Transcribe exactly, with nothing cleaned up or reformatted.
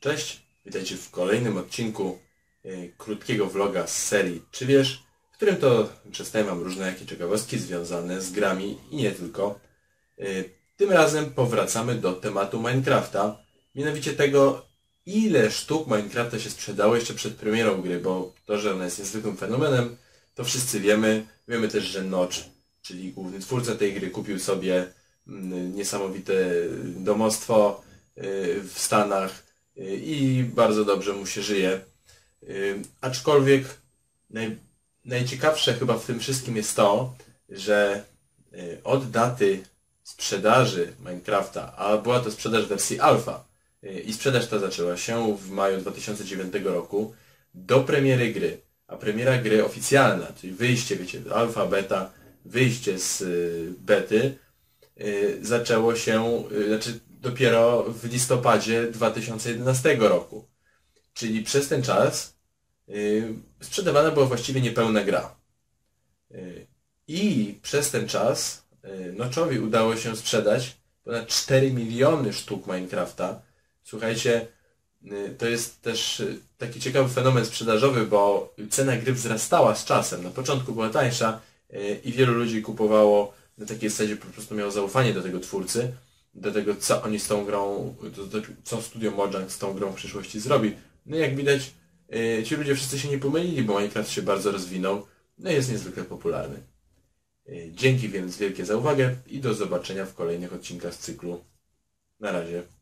Cześć, witajcie w kolejnym odcinku y, krótkiego vloga z serii Czy wiesz? W którym to przedstawiam wam różne jakie ciekawostki związane z grami i nie tylko. Y, tym razem powracamy do tematu Minecrafta, mianowicie tego, ile sztuk Minecrafta się sprzedało jeszcze przed premierą gry, bo to, że ona jest niezwykłym fenomenem, to wszyscy wiemy. Wiemy też, że Notch, czyli główny twórca tej gry, kupił sobie y, niesamowite domostwo y, w Stanach, i bardzo dobrze mu się żyje. Yy, aczkolwiek naj, najciekawsze chyba w tym wszystkim jest to, że yy, od daty sprzedaży Minecrafta, a była to sprzedaż wersji alfa yy, i sprzedaż ta zaczęła się w maju dwa tysiące dziewiątego roku, do premiery gry, a premiera gry oficjalna, czyli wyjście, wiecie, alfa, beta, wyjście z yy, bety, yy, zaczęło się, yy, znaczy dopiero w listopadzie dwa tysiące jedenastego roku. Czyli przez ten czas yy, sprzedawana była właściwie niepełna gra. Yy, I przez ten czas yy, Notchowi udało się sprzedać ponad cztery miliony sztuk Minecrafta. Słuchajcie, yy, to jest też yy, taki ciekawy fenomen sprzedażowy, bo cena gry wzrastała z czasem. Na początku była tańsza yy, i wielu ludzi kupowało na takiej zasadzie, po prostu miało zaufanie do tego twórcy, do tego, co oni z tą grą, co studio Mojang z tą grą w przyszłości zrobi. No i jak widać, ci ludzie wszyscy się nie pomylili, bo Minecraft się bardzo rozwinął, no i jest niezwykle popularny. Dzięki więc wielkie za uwagę i do zobaczenia w kolejnych odcinkach z cyklu. Na razie.